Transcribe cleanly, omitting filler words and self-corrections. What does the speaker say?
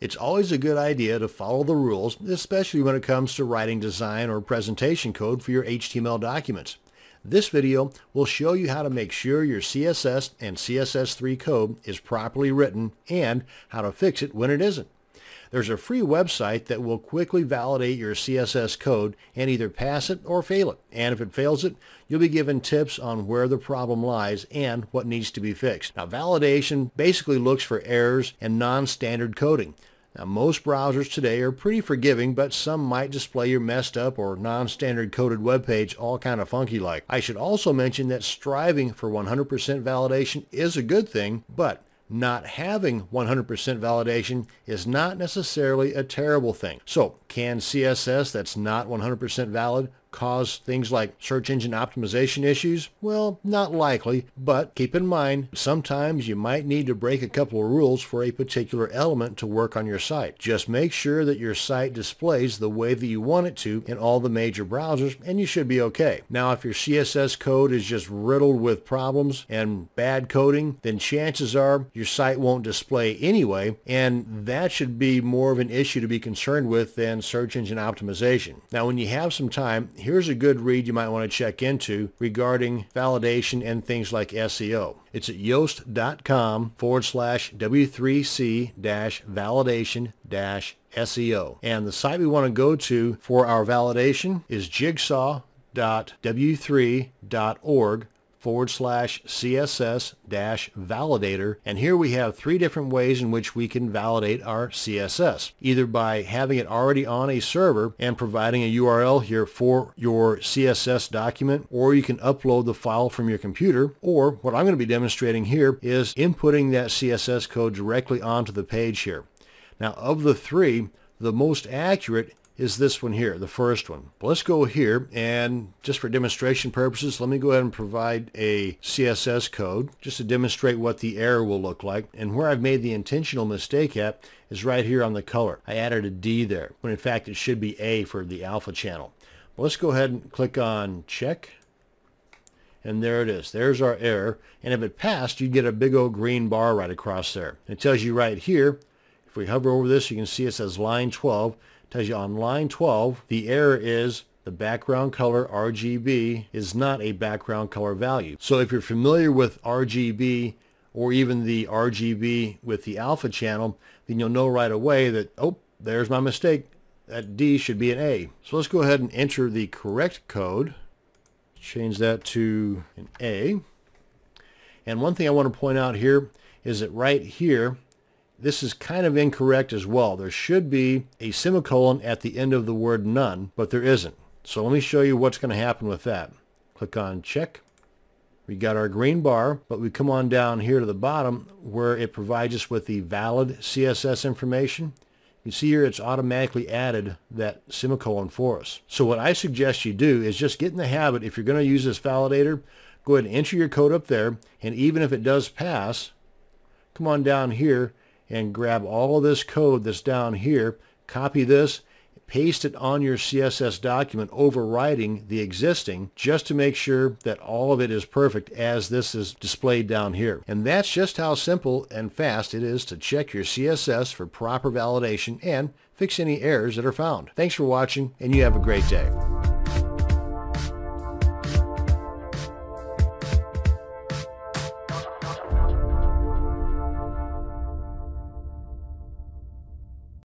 It's always a good idea to follow the rules, especially when it comes to writing design or presentation code for your HTML documents. This video will show you how to make sure your CSS and CSS3 code is properly written and how to fix it when it isn't. There's a free website that will quickly validate your CSS code and either pass it or fail it. And if it fails it, you'll be given tips on where the problem lies and what needs to be fixed. Now, validation basically looks for errors and non-standard coding. Now, most browsers today are pretty forgiving, but some might display your messed up or non-standard coded web page all kind of funky-like. I should also mention that striving for 100% validation is a good thing, but not having 100% validation is not necessarily a terrible thing. So, can CSS that's not 100% valid cause things like search engine optimization issues? Well, not likely, but keep in mind, sometimes you might need to break a couple of rules for a particular element to work on your site. Just make sure that your site displays the way that you want it to in all the major browsers, and you should be okay. Now, if your CSS code is just riddled with problems and bad coding, then chances are your site won't display anyway, and that should be more of an issue to be concerned with than search engine optimization. Now, when you have some time, here's a good read you might want to check into regarding validation and things like SEO. It's at yoast.com/w3c-validation-seo. And the site we want to go to for our validation is jigsaw.w3.org/CSS-validator. And here we have three different ways in which we can validate our CSS, either by having it already on a server and providing a URL here for your CSS document, or you can upload the file from your computer, or what I'm going to be demonstrating here is inputting that CSS code directly onto the page here. Now, of the three, the most accurate is this one here, the first one. Let's go here, and just for demonstration purposes, let me go ahead and provide a CSS code just to demonstrate what the error will look like. And where I've made the intentional mistake at is right here on the color. I added a D there, when in fact it should be A for the alpha channel. But let's go ahead and click on check, and there it is. There's our error, and if it passed, you'd get a big old green bar right across there. It tells you right here, if we hover over this, you can see it says line 12. Tells you on line 12, the error is the background color RGB is not a background color value. So if you're familiar with RGB, or even the RGB with the alpha channel, then you'll know right away that, oh, there's my mistake. That D should be an A. So let's go ahead and enter the correct code. Change that to an A. And one thing I want to point out here is that right here, this is kind of incorrect as well. There should be a semicolon at the end of the word none, but there isn't. So let me show you what's going to happen with that. Click on check. We got our green bar, but we come on down here to the bottom where it provides us with the valid CSS information. You see here it's automatically added that semicolon for us. So what I suggest you do is just get in the habit, if you're going to use this validator, go ahead and enter your code up there, and even if it does pass, come on down here and grab all of this code that's down here, copy this, paste it on your CSS document, overwriting the existing, just to make sure that all of it is perfect as this is displayed down here. And that's just how simple and fast it is to check your CSS for proper validation and fix any errors that are found. Thanks for watching, and you have a great day.